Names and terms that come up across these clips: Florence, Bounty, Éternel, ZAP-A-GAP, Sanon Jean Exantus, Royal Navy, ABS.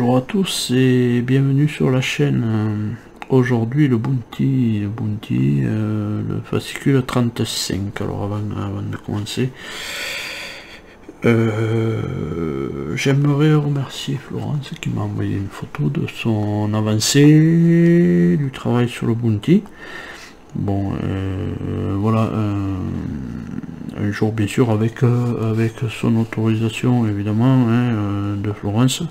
Bonjour à tous et bienvenue sur la chaîne. Aujourd'hui le Bounty, le fascicule 35. Alors avant de commencer, j'aimerais remercier Florence qui m'a envoyé une photo de son avancée du travail sur le Bounty. Bon, voilà, un jour bien sûr avec son autorisation évidemment, hein, de Florence,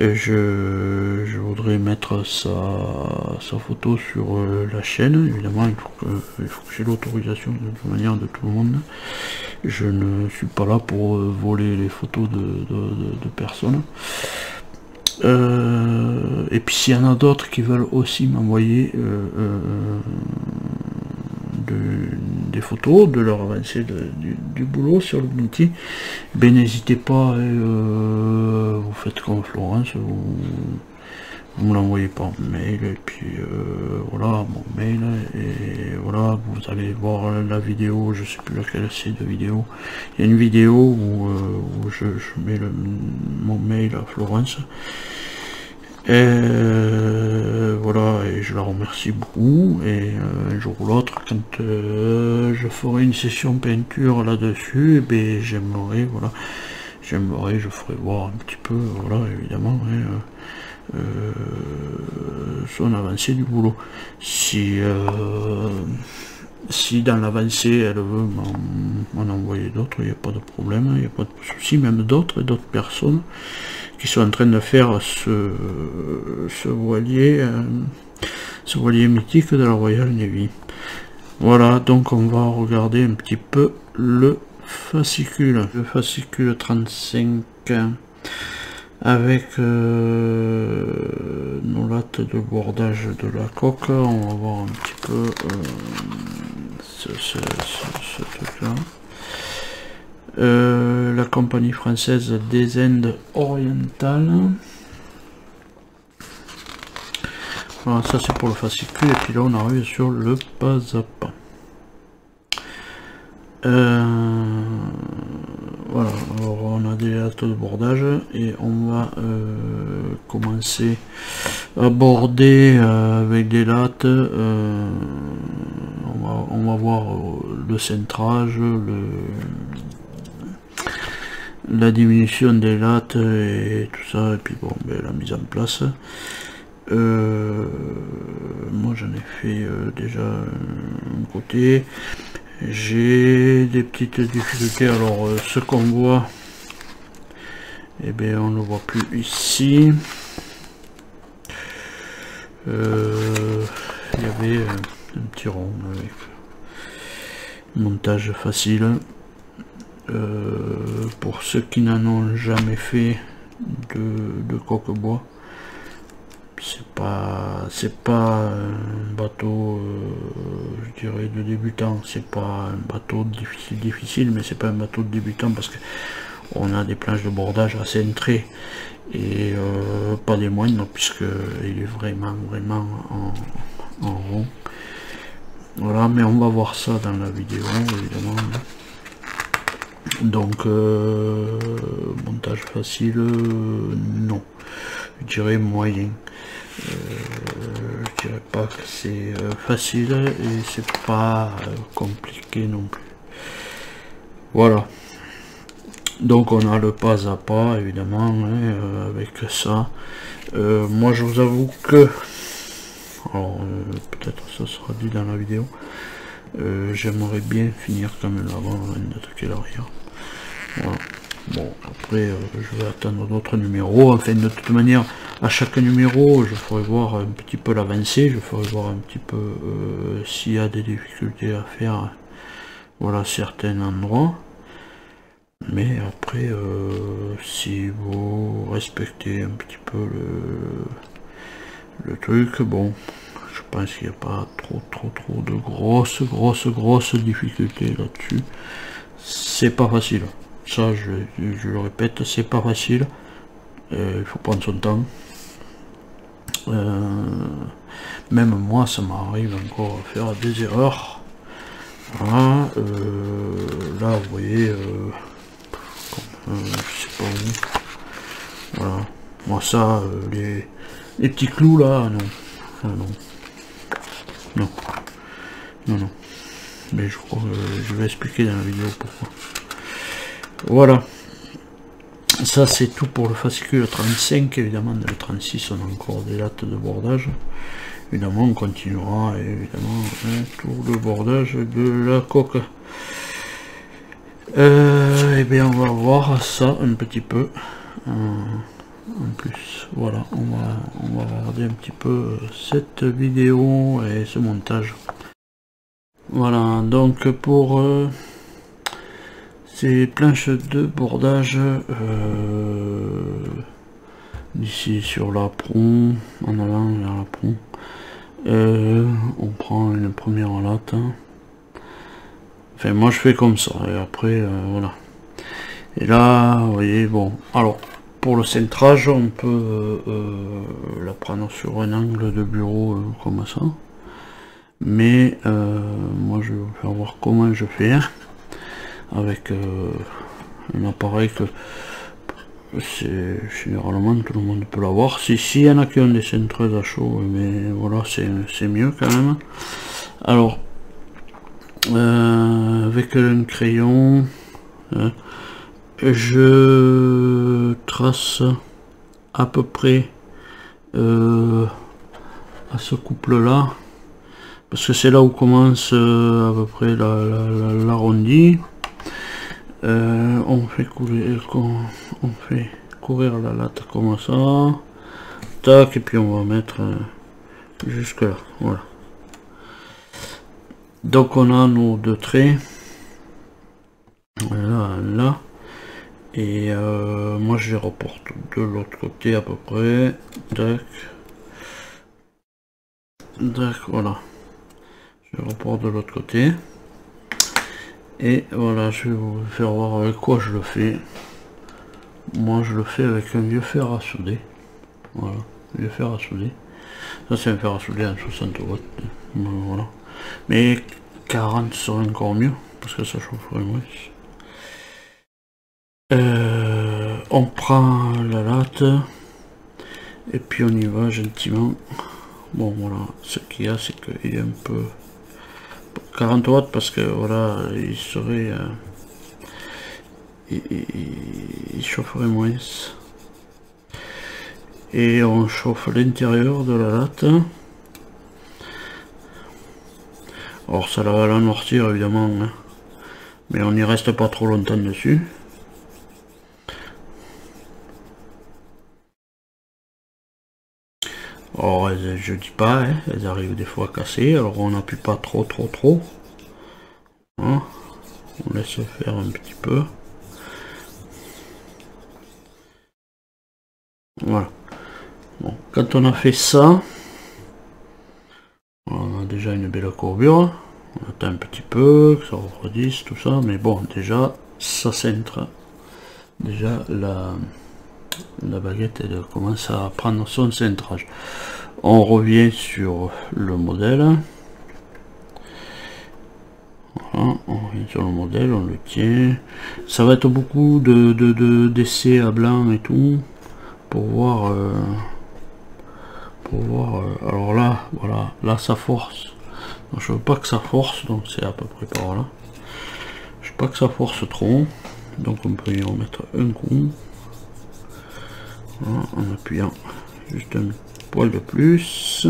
je voudrais mettre sa photo sur la chaîne. Évidemment il faut que j'ai l'autorisation de toute manière de tout le monde. Je ne suis pas là pour voler les photos de personnes. Et puis s'il y en a d'autres qui veulent aussi m'envoyer des photos de leur avancée du boulot sur le Bounty, ben n'hésitez pas, vous faites comme Florence, vous me l'envoyez par mail, et puis voilà, mon mail, et voilà, vous allez voir la vidéo, je sais plus laquelle c'est de vidéo, il y a une vidéo où je mets mon mail à Florence, et voilà, et je la remercie beaucoup, et un jour ou l'autre, quand je ferai une session peinture là-dessus, ben j'aimerais, voilà, je ferai voir un petit peu, voilà, évidemment, et, son avancée du boulot. Si dans l'avancée elle veut m'en envoyer d'autres, il n'y a pas de problème, il n'y a pas de souci, même d'autres personnes qui sont en train de faire ce voilier mythique de la Royal Navy. Voilà, donc on va regarder un petit peu le fascicule. Le fascicule 35 avec nos lattes de bordage de la coque. On va voir un petit peu ce truc là. La compagnie française des Indes orientales. Voilà, ça c'est pour le fascicule, et puis là on arrive sur le pas à pas. Voilà, alors on a des lattes de bordage et on va commencer à border avec des lattes. On va voir le centrage, la diminution des lattes et tout ça, et puis bon, ben, la mise en place. Moi j'en ai fait déjà un côté. J'ai des petites difficultés. Alors ce qu'on voit, et bien on ne le voit plus ici. Il y avait un petit rond avec montage facile. Pour ceux qui n'en ont jamais fait de coque-bois, c'est pas un bateau, je dirais, de débutant. C'est pas un bateau difficile, mais c'est pas un bateau de débutant parce que on a des planches de bordage assez cintrées et pas des moindres, puisque il est vraiment en rond. Voilà, mais on va voir ça dans la vidéo évidemment. Donc montage facile, non, je dirais moyen. Je dirais pas que c'est facile et c'est pas compliqué non plus. Voilà, donc on a le pas à pas évidemment, hein, avec ça. Moi je vous avoue que, alors peut-être ça sera dit dans la vidéo, j'aimerais bien finir quand même l'avant avant d'attaquer l'arrière. Voilà. Bon, après je vais attendre d'autres numéros. Enfin, de toute manière, à chaque numéro je ferai voir un petit peu l'avancée, je ferai voir un petit peu s'il y a des difficultés à faire, voilà, certains endroits. Mais après si vous respectez un petit peu le truc, bon, je pense qu'il n'y a pas trop de grosses difficultés là dessus c'est pas facile. Ça, je le répète, c'est pas facile. Il faut prendre son temps. Même moi, ça m'arrive encore à faire des erreurs. Voilà. Là, vous voyez, je sais pas où. Voilà. Bon, ça, les petits clous, là, non. Ça, non. Non. Non, non. Mais je crois que je vais expliquer dans la vidéo pourquoi. Voilà. Ça, c'est tout pour le fascicule 35. Évidemment, dans le 36, on a encore des lattes de bordage. Évidemment, on continuera, évidemment, hein, tout le bordage de la coque. Et bien, on va voir ça un petit peu. En plus, voilà, on va regarder un petit peu cette vidéo et ce montage. Voilà, donc pour ces planches de bordage, d'ici sur la proue, en allant vers la proue, on prend une première latte. Enfin, moi je fais comme ça, et après, voilà. Et là, vous voyez, bon, alors... Pour le cintrage, on peut la prendre sur un angle de bureau comme ça, mais moi je vais vous faire voir comment je fais avec un appareil que c'est généralement tout le monde peut l'avoir. Si il y en a qui ont des cintreuses à chaud, mais voilà, c'est mieux quand même. Alors avec un crayon, je trace à peu près à ce couple là, parce que c'est là où commence à peu près l'arrondi. On fait courir la latte comme ça, tac, et puis on va mettre jusque là. Voilà, donc on a nos deux traits là. Et moi je les reporte de l'autre côté à peu près. Tac. Tac, voilà. Je les reporte de l'autre côté. Et voilà, je vais vous faire voir avec quoi je le fais. Moi je le fais avec un vieux fer à souder. Voilà, vieux fer à souder. Ça c'est un fer à souder à 60 watts. Voilà. Mais 40 serait encore mieux, parce que ça chaufferait moins. On prend la latte et puis on y va gentiment. Bon, voilà, ce qu'il y a, c'est qu'il est un peu 40 watts, parce que voilà, il serait il chaufferait moins, et on chauffe l'intérieur de la latte. Or ça va l'amortir évidemment, hein, mais on n'y reste pas trop longtemps dessus. Or, je dis pas, hein, elles arrivent des fois à casser, alors on n'appuie pas trop. Hein, on laisse faire un petit peu. Voilà. Bon, quand on a fait ça, on a déjà une belle courbure. On attend un petit peu, que ça refroidisse, tout ça. Mais bon, déjà, ça cintre. Déjà, la baguette commence à prendre son cintrage. On revient sur le modèle. Voilà, on revient sur le modèle, on le tient. Ça va être beaucoup d'essais à blanc et tout pour voir alors là, voilà, là ça force. Donc, je veux pas que ça force, donc c'est à peu près par là. Je veux pas que ça force trop, donc on peut y remettre un coup. Voilà, en appuyant juste un poil de plus.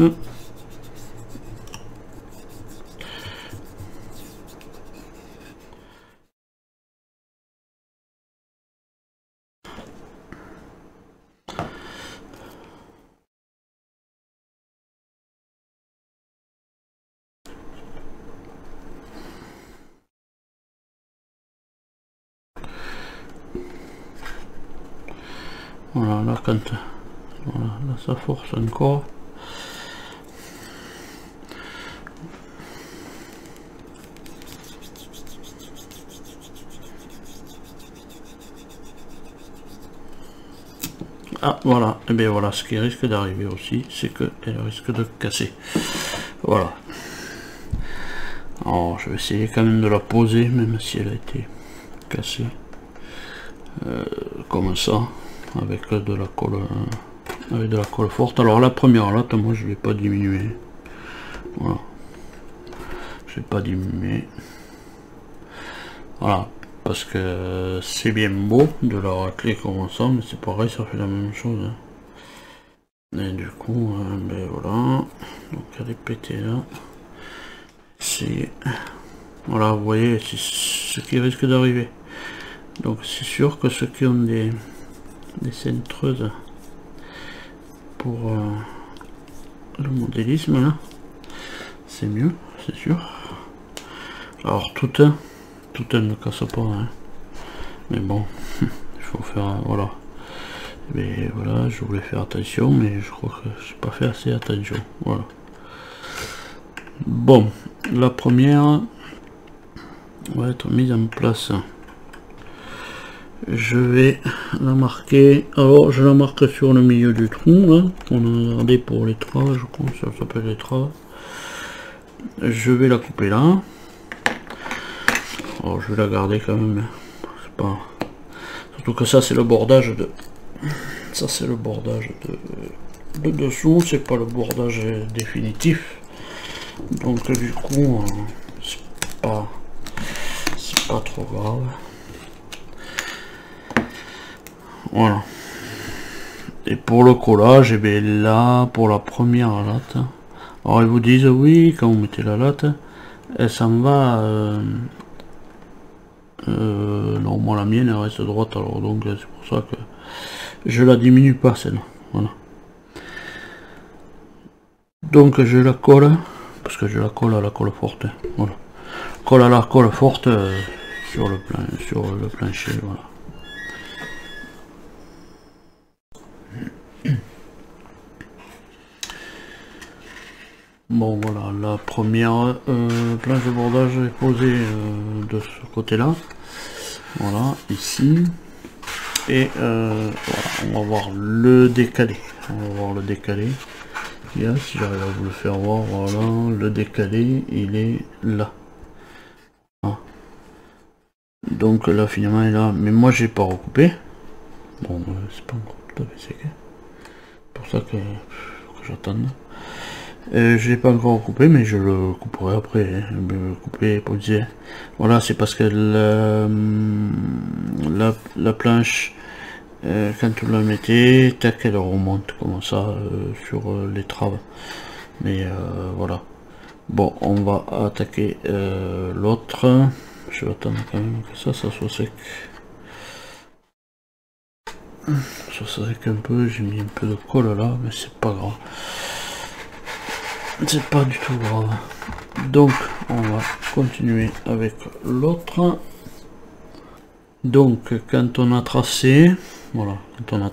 Voilà, là, quand voilà, là, ça force encore. Ah, voilà, et bien voilà, ce qui risque d'arriver aussi, c'est qu'elle risque de casser. Voilà. Alors, je vais essayer quand même de la poser, même si elle a été cassée. Comme ça. avec de la colle forte. Alors la première latte, moi je ne l'ai pas diminuée, voilà, je l'ai pas diminuée, voilà, parce que c'est bien beau de la racler comme ça, mais c'est pareil, ça fait la même chose, hein. Et du coup ben voilà, donc elle est pétée là, c'est voilà, vous voyez, c'est ce qui risque d'arriver. Donc c'est sûr que ceux qui ont des centreuses pour le modélisme là, c'est mieux, c'est sûr. Alors tout un ne casse pas, hein. Mais bon, il faut faire, voilà. Mais voilà, je voulais faire attention, mais je crois que j'ai pas fait assez attention, voilà. Bon, la première va être mise en place. Je vais la marquer, alors je la marque sur le milieu du trou là, qu'on a regardé pour les traves, je crois que ça s'appelle les traves. Je vais la couper là, alors je vais la garder quand même, c'est pas, surtout que ça c'est le bordage de, ça c'est le bordage de dessous, c'est pas le bordage définitif, donc du coup c'est pas trop grave. Voilà. Et pour le collage, et bien là, pour la première latte, alors ils vous disent oui, quand vous mettez la latte, elle s'en va. Non, moi la mienne elle reste droite, alors donc c'est pour ça que je la diminue pas celle-là. Voilà. Donc je la colle, parce que je la colle à la colle forte. Voilà. Colle à la colle forte sur le plancher. Voilà. Bon voilà, la première planche de bordage est posée de ce côté là, voilà, ici, et voilà, on va voir le décalé, là, si j'arrive à vous le faire voir, voilà, le décalé il est là, voilà. Donc là finalement il est là, mais moi j'ai pas recoupé, bon c'est pas encore tout à fait séqué, c'est pour ça que j'attends. Je l'ai pas encore coupé, mais je le couperai après, hein. Couper pour dire, voilà, c'est parce que la planche, quand vous la mettez, tac, elle remonte comme ça sur les traves, mais voilà. Bon, on va attaquer l'autre, je vais attendre quand même que ça soit sec, un peu, j'ai mis un peu de colle là, mais c'est pas grave. C'est pas du tout grave. Donc on va continuer avec l'autre. Donc quand on a tracé, voilà, quand on a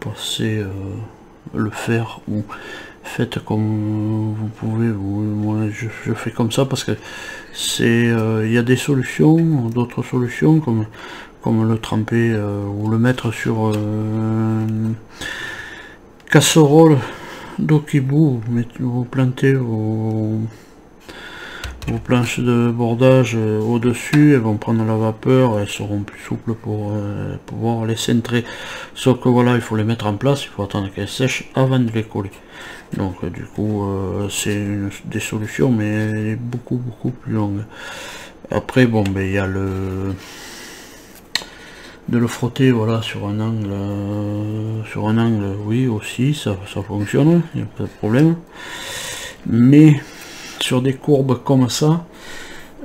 passé le fer, ou faites comme vous pouvez, moi je fais comme ça parce que c'est, il y a des solutions, d'autres solutions comme le tremper ou le mettre sur casserole d'eau qui bout, vous plantez vos planches de bordage au-dessus, elles vont prendre la vapeur, elles seront plus souples pour pouvoir les centrer. Sauf que voilà, il faut les mettre en place, il faut attendre qu'elles sèchent avant de les coller. Donc du coup, c'est des solutions, mais beaucoup plus longues. Après, bon, ben il y a de le frotter, voilà, sur un angle, oui, aussi ça fonctionne, il n'y a pas de problème, mais sur des courbes comme ça,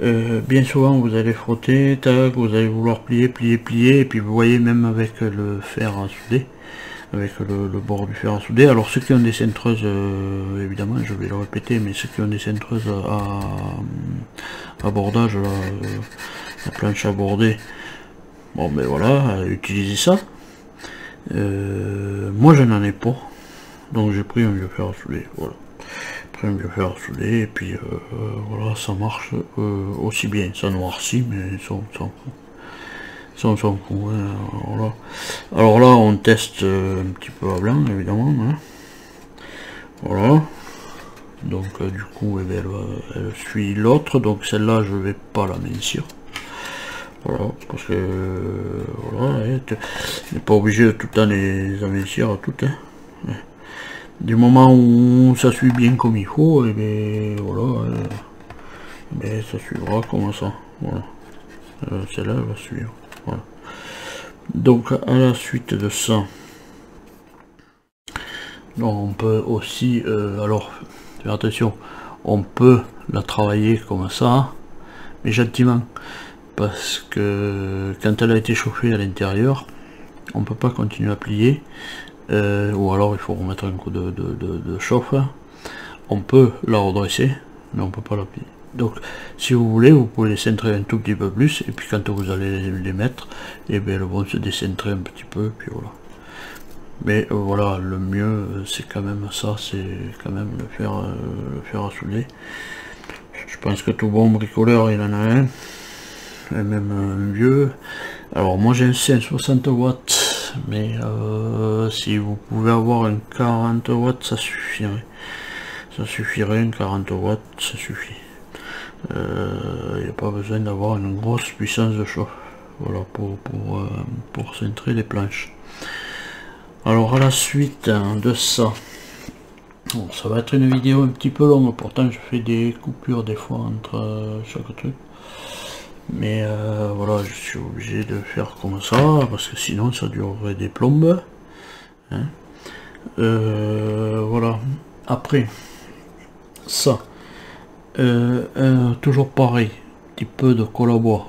bien souvent vous allez frotter, tac, vous allez vouloir plier, et puis vous voyez, même avec le fer à souder, avec le bord du fer à souder, alors ceux qui ont des centreuses, évidemment je vais le répéter, mais ceux qui ont des centreuses à bordage, la planche à border, bon ben voilà, utilisez ça. Moi je n'en ai pas, donc j'ai pris un vieux fer à souder, voilà, et puis voilà, ça marche aussi bien, ça noircit, mais ça on s'en fout, hein, voilà. Alors là on teste un petit peu à blanc, évidemment, hein. Voilà, donc du coup, eh bien, elle suit l'autre, donc celle là je vais pas la mincir. Voilà, parce que voilà, on n'est pas obligé de tout le temps les investir toutes. Hein. Du moment où ça suit bien comme il faut, et bien voilà, bien, ça suivra comme ça. Voilà. Celle-là va suivre. Voilà. Donc à la suite de ça, on peut aussi alors faire attention, on peut la travailler comme ça, mais gentiment, parce que quand elle a été chauffée à l'intérieur, on peut pas continuer à plier, ou alors il faut remettre un coup de chauffe. On peut la redresser, mais on peut pas la plier. Donc si vous voulez, vous pouvez les cintrer un tout petit peu plus, et puis quand vous allez les mettre, et bien elles vont se décentrer un petit peu, puis voilà. Mais voilà, le mieux c'est quand même ça, c'est quand même le fer à souder. Je pense que tout bon bricoleur il en a un, et même un vieux. Alors moi j'ai un 60 watts, mais si vous pouvez avoir un 40 watts ça suffirait. Ça suffirait, un 40 watts ça suffit. Il n'y a pas besoin d'avoir une grosse puissance de chauffe, voilà, pour centrer les planches. Alors à la suite de ça, bon, ça va être une vidéo un petit peu longue, pourtant je fais des coupures des fois entre chaque truc, mais voilà, je suis obligé de faire comme ça parce que sinon ça durerait des plombes, hein. Voilà, après ça, toujours pareil, petit peu de colle à bois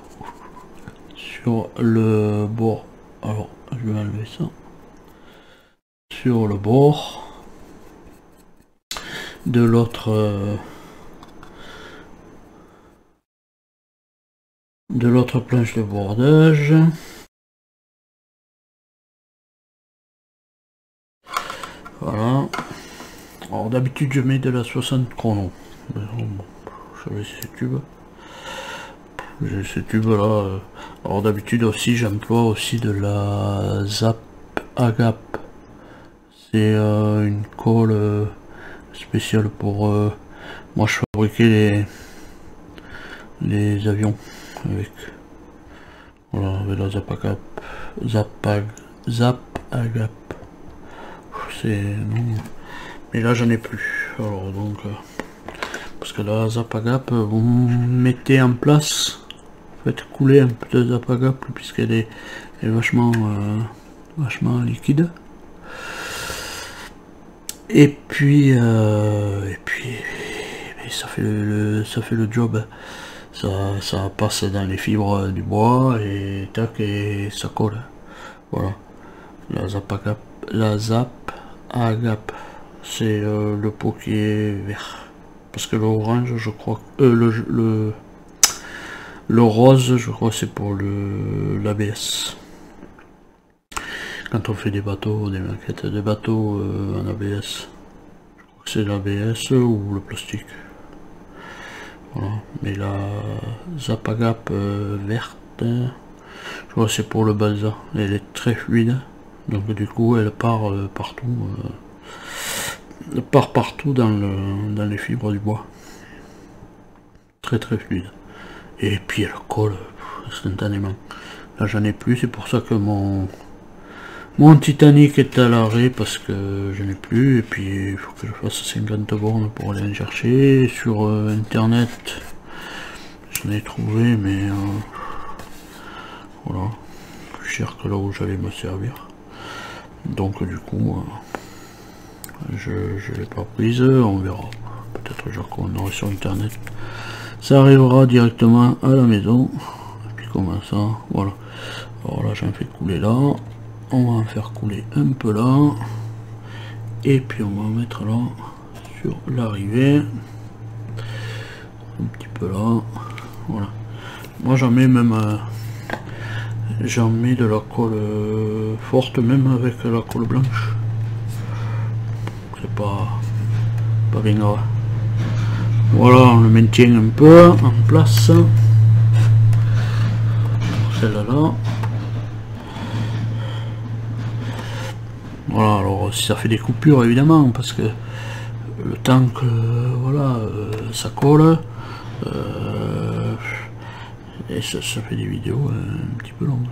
sur le bord. Alors je vais enlever ça. Sur le bord de l'autre planche de bordage. Voilà. Alors d'habitude je mets de la 60 chrono. J'avais ces tubes. J'ai ces tubes là. Alors d'habitude aussi j'emploie aussi de la ZAP-A-GAP. C'est une colle spéciale pour moi je fabriquais les avions avec, voilà, avec la ZAP-A-GAP. C'est non, mais là j'en ai plus. Alors donc parce que la ZAP-A-GAP, vous mettez en place, faites couler un peu de ZAP-A-GAP puisqu'elle est vachement vachement liquide. Et puis ça fait le job, ça passe dans les fibres du bois et tac, et ça colle. Voilà, la ZAP-A-GAP, c'est le pot qui est vert, parce que l'orange je crois, le rose je crois c'est pour le l'ABS. Quand on fait des bateaux, des maquettes de bateaux en ABS, je crois que c'est l'ABS ou le plastique. Voilà. Mais la ZAP-A-GAP verte, je crois que c'est pour le balsa. Elle est très fluide, donc du coup elle part partout, dans les fibres du bois. Très fluide. Et puis elle colle instantanément. Là j'en ai plus, c'est pour ça que mon Titanic est à l'arrêt, parce que je n'ai plus, et puis il faut que je fasse 50 bornes pour aller en chercher. Sur internet je l'ai trouvé, mais voilà, plus cher que là où j'allais me servir, donc du coup je l'ai pas prise. On verra, peut-être je recommanderai sur internet, ça arrivera directement à la maison, et puis comme ça, voilà. Alors là j'en fais couler là, on va en faire couler un peu là, et puis on va en mettre là sur l'arrivée un petit peu là. Voilà, moi j'en mets même j'en mets de la colle forte, même avec la colle blanche, c'est pas bien grave. Voilà, on le maintient un peu en place, celle-là là. Voilà, alors ça fait des coupures évidemment, parce que le temps que voilà, ça colle, Et ça fait des vidéos un petit peu longues.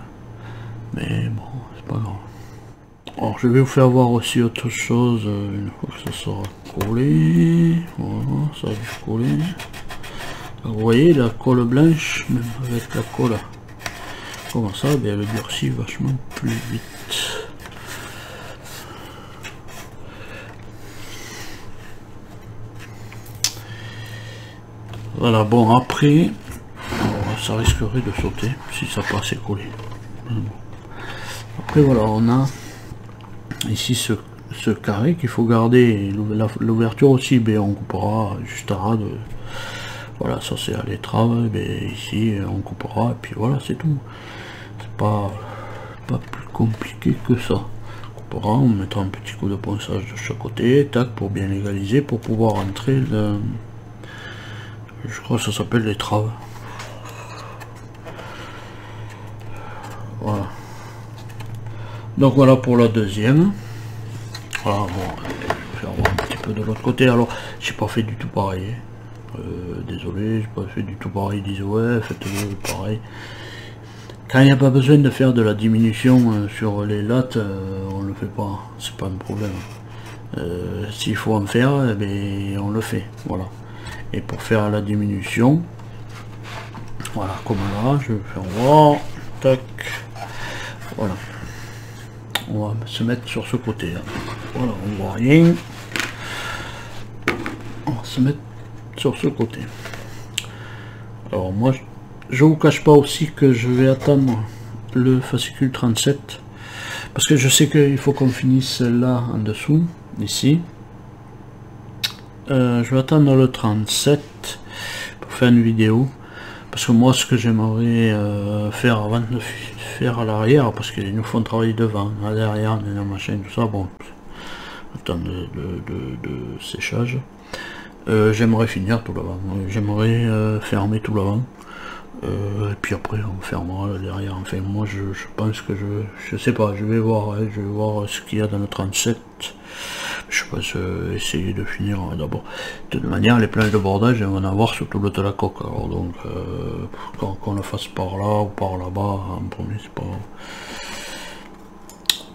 Mais bon, c'est pas grave. Alors je vais vous faire voir aussi autre chose une fois que ça sera collé. Voilà, ça va coller. Alors, vous voyez la colle blanche, même avec la colle comme ça, ben, elle durcit vachement plus vite. Voilà, bon après, ça risquerait de sauter si ça passe et collé. Après voilà, on a ici ce carré qu'il faut garder, l'ouverture aussi, mais on coupera juste à ras de... Voilà, ça c'est à l'étrave, mais ici on coupera, et puis voilà, c'est tout. C'est pas plus compliqué que ça. On coupera, on mettra un petit coup de ponçage de chaque côté, tac, pour bien légaliser, pour pouvoir entrer dans... Je crois que ça s'appelle l'étrave. Voilà. Donc voilà pour la deuxième. Voilà, bon, je vais avoir un petit peu de l'autre côté. Alors, j'ai pas fait du tout pareil. Désolé, j'ai pas fait du tout pareil. Disent ouais, faites-le pareil. Quand il n'y a pas besoin de faire de la diminution sur les lattes, on le fait pas. C'est pas un problème. S'il faut en faire, eh bien, on le fait. Voilà. Et pour faire la diminution, voilà, comme là, je vais faire voir. Tac. Voilà. On va se mettre sur ce côté là. Voilà, on voit rien. On va se mettre sur ce côté. Alors moi, je vous cache pas aussi que je vais attendre le fascicule 37. Parce que je sais qu'il faut qu'on finisse là en dessous, ici. Je vais attendre le 37 pour faire une vidéo. Parce que moi, ce que j'aimerais faire avant de faire à l'arrière, parce qu'ils nous font travailler devant, à l'arrière, machin, tout ça, bon, le temps de séchage, j'aimerais finir tout l'avant, j'aimerais fermer tout l'avant, et puis après on fermera le derrière. Enfin, moi je pense que je sais pas, je vais voir, hein, je vais voir ce qu'il y a dans le 37. Je pense essayer de finir d'abord. De toute manière, les planches de bordage, on va en avoir surtout le de la coque. Alors donc, qu'on le fasse par là ou par là-bas, en premier, c'est pas grave.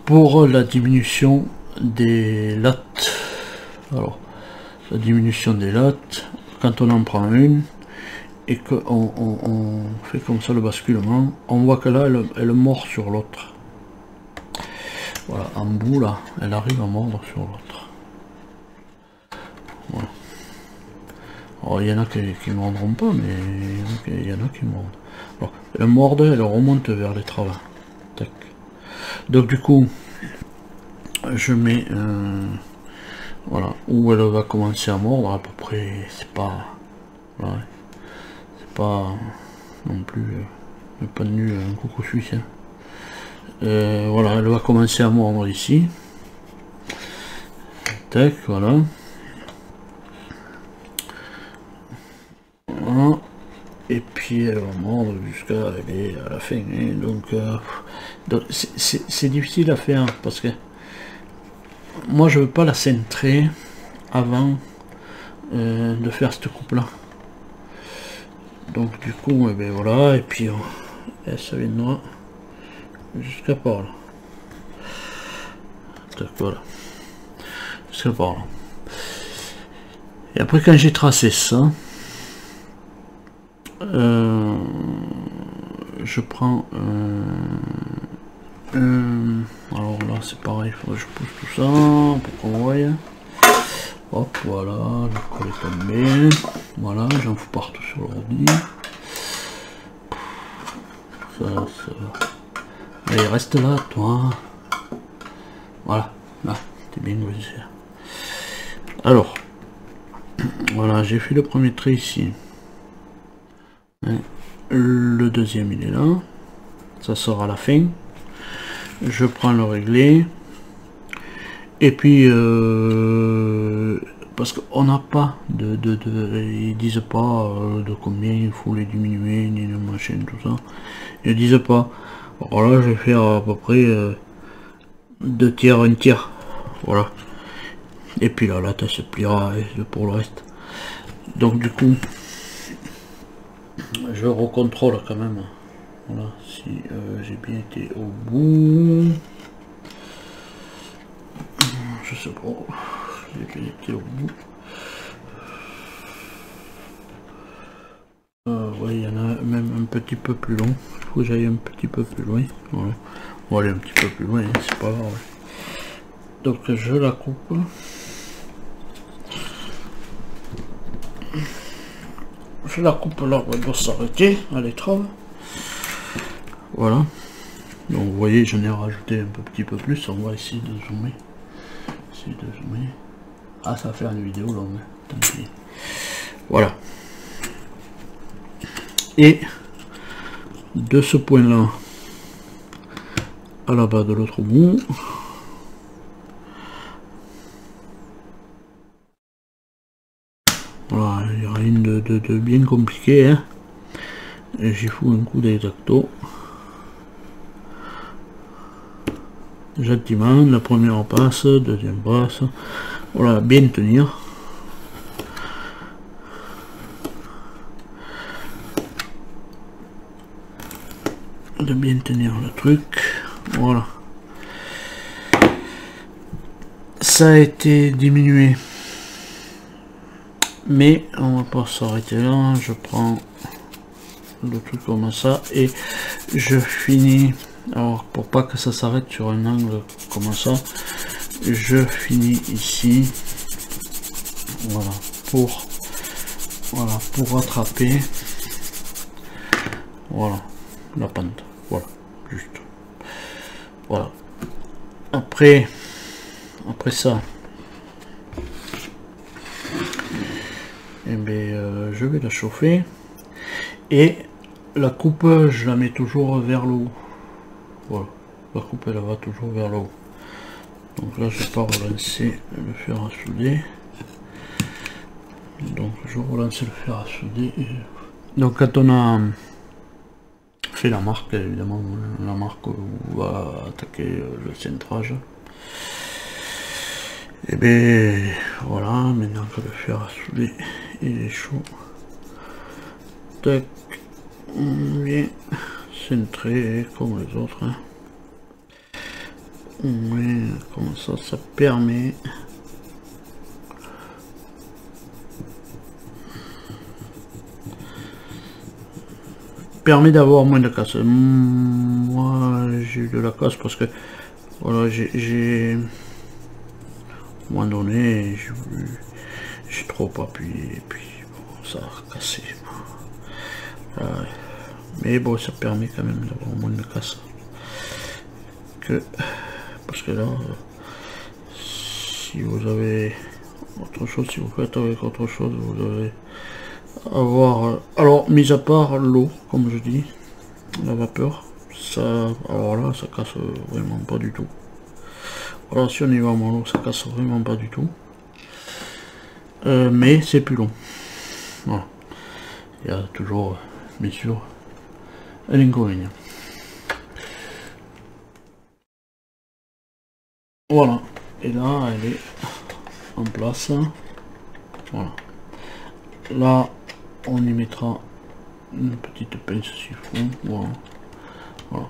Pour la diminution des lattes, alors, la diminution des lattes, quand on en prend une, et qu'on on fait comme ça le basculement, on voit que là, elle mord sur l'autre. Voilà, en bout là, elle arrive à mordre sur l'autre. Voilà. Alors il y en a qui ne mordront pas, mais il y en a qui mordent. Alors, elle morde, elle remonte vers les travers. Tac. Donc du coup, je mets voilà, où elle va commencer à mordre à peu près, c'est pas. Voilà. C'est pas non plus pas de nul, un coucou suisse. Hein. Voilà, elle va commencer à mordre ici. Tac, voilà. Voilà. Et puis elle va mordre jusqu'à la fin. Hein. Donc c'est difficile à faire parce que moi je veux pas la cintrer avant de faire cette coupe là. Donc du coup, eh bien, voilà, et puis ça viendra jusqu'à par là. Donc, voilà. Jusqu'à par là. Et après quand j'ai tracé ça, je prends alors là c'est pareil, faut que je pousse tout ça pour qu'on voie. Hop, voilà, le col est tombé. Voilà, j'en fous partout sur l'ordi. Ça. Allez, reste là, toi. Voilà, là, t'es bien glissé. Alors, voilà, j'ai fait le premier trait ici. Le deuxième, il est là. Ça sort à la fin. Je prends le réglé. Et puis, parce qu'on n'a pas ils disent pas de combien il faut les diminuer, ni le machin, tout ça. Ils disent pas. Alors là je vais faire à peu près 2 tiers, 1 tiers. Voilà. Et puis là, la tête se pliera pour le reste. Donc du coup, je recontrôle quand même. Voilà, si j'ai bien été au bout. Je sais pas, j'ai bien été au bout. Ouais, il y en a même un petit peu plus long. Il faut que j'aille un petit peu plus loin. Voilà. On va aller un petit peu plus loin, hein, c'est pas grave. Donc je la coupe. Je la coupe, l'arbre doit s'arrêter à l'étrave. Voilà. Donc vous voyez, j'en ai rajouté un petit peu plus. On va essayer de zoomer. Essayer de zoomer. Ah, ça fait une vidéo longue. Tant pis. Voilà. Et de ce point-là à la bas de l'autre bout, voilà, il n'y a rien de bien compliqué, hein. J'ai fous un coup d'exacto gentiment, la première passe, deuxième passe, voilà, bien tenir. De bien tenir le truc, voilà, ça a été diminué, mais on va pas s'arrêter là. Je prends le truc comme ça et je finis, alors pour pas que ça s'arrête sur un angle comme ça, je finis ici, voilà, pour rattraper, voilà, la pente. Voilà, juste. Voilà. Après ça, eh bien, je vais la chauffer. Et la coupe, je la mets toujours vers le haut. Voilà. La coupe, elle va toujours vers le haut. Donc là, je ne vais pas relancer le fer à souder. Donc je relance le fer à souder. Donc quand on a fait la marque, évidemment, la marque où va attaquer le centrage, et bien voilà, maintenant que le fer à souder il est chaud, tac, on vient centrer comme les autres, hein. Mais comme ça, ça permet d'avoir moins de casse. Moi j'ai eu de la casse parce que voilà, j'ai à un moment donné j'ai trop appuyé et puis bon, ça a cassé, mais bon, ça permet quand même d'avoir moins de casse que, parce que là, si vous avez autre chose, si vous faites avec autre chose, vous avez avoir, alors mis à part l'eau, comme je dis, la vapeur, ça, alors là ça casse vraiment pas du tout. Voilà, si on y va à l'eau, ça casse vraiment pas du tout, mais c'est plus long. Voilà, il y a toujours bien sûr un inconvénient. Voilà, et là elle est en place. Voilà, là on y mettra une petite pince siphon, voilà. Voilà.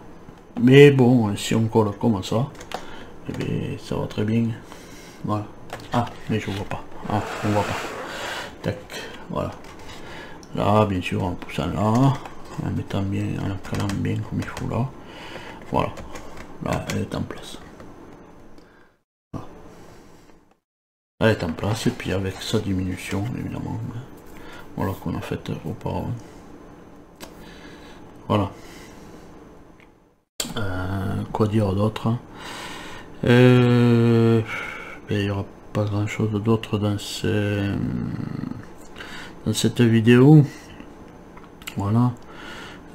Mais bon, si on colle comme ça, eh bien, ça va très bien. Voilà. Ah, mais je vois pas. Ah, on voit pas. Tac, voilà. Là, bien sûr, en poussant là, en mettant bien, en la calant bien comme il faut là. Voilà. Là, elle est en place. Voilà. Elle est en place, et puis avec sa diminution, évidemment. Voilà, qu'on a fait auparavant. Voilà. Quoi dire d'autre? Il n'y aura pas grand chose d'autre dans cette vidéo. Voilà.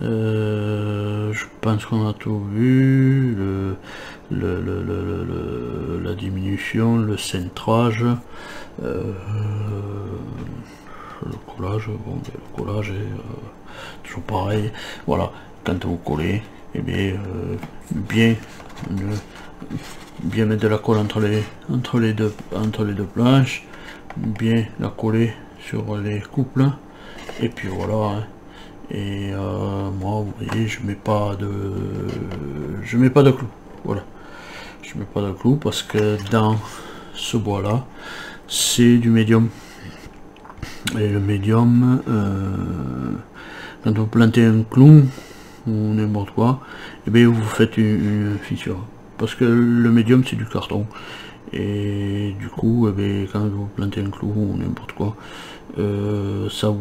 Je pense qu'on a tout vu. La diminution, le centrage. Le collage, bon, le collage est toujours pareil. Voilà, quand vous collez, et bien mettre de la colle entre les deux planches, bien la coller sur les couples, et puis voilà, hein. Et moi, vous voyez, je mets pas de clous. Voilà, je mets pas de clous parce que dans ce bois là, c'est du médium. Et le médium, quand vous plantez un clou ou n'importe quoi, et bien vous faites une fissure. Parce que le médium, c'est du carton. Et du coup, eh bien, quand vous plantez un clou ou n'importe quoi, ça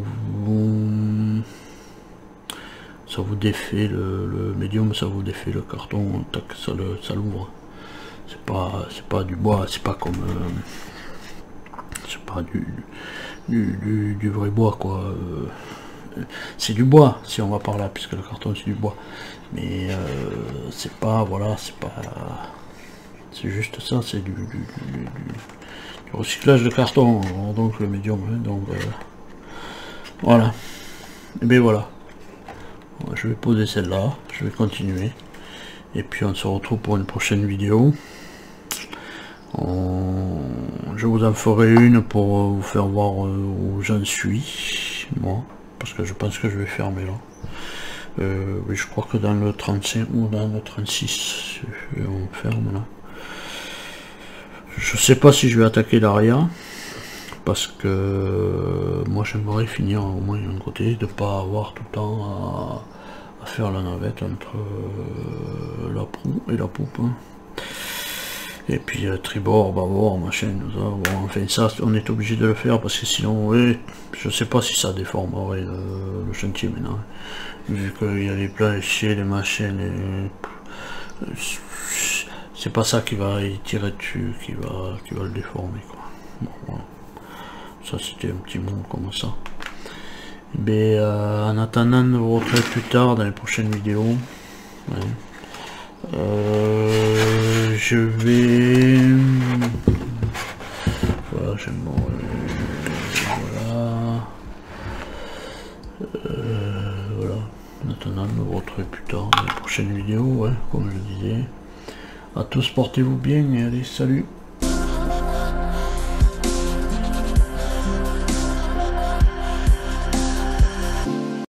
vous défait le médium, ça vous défait le carton, tac, ça l'ouvre. C'est pas du bois, c'est pas comme c'est pas du vrai bois, quoi. C'est du bois si on va par là, puisque le carton c'est du bois, mais c'est pas, voilà, c'est pas, c'est juste ça, c'est du recyclage de carton, donc le médium, hein, donc voilà. Et bien voilà, je vais poser celle là, je vais continuer, et puis on se retrouve pour une prochaine vidéo. Je vous en ferai une pour vous faire voir où j'en suis, moi, parce que je pense que je vais fermer là. Oui, je crois que dans le 35 ou dans le 36, on ferme là. Je sais pas si je vais attaquer l'arrière, parce que moi j'aimerais finir au moins d'un côté, de pas avoir tout le temps à faire la navette entre la proue et la poupe. Hein. Et puis tribord, bâbord, machin, bon, enfin ça on est obligé de le faire parce que sinon, oui, je sais pas si ça déformerait le chantier maintenant, hein. Vu qu'il y a les planchers, les machines, les... c'est pas ça qui va y tirer dessus, qui va le déformer, quoi. Bon, voilà. Ça c'était un petit mot comme ça. Mais en attendant de vous retrouver plus tard dans les prochaines vidéos, ouais. Je vais... Voilà, j'aime bon... Voilà. Voilà. En attendant de me retrouver plus tard dans la prochaine vidéo, ouais, comme je disais. À tous, portez-vous bien et allez, salut!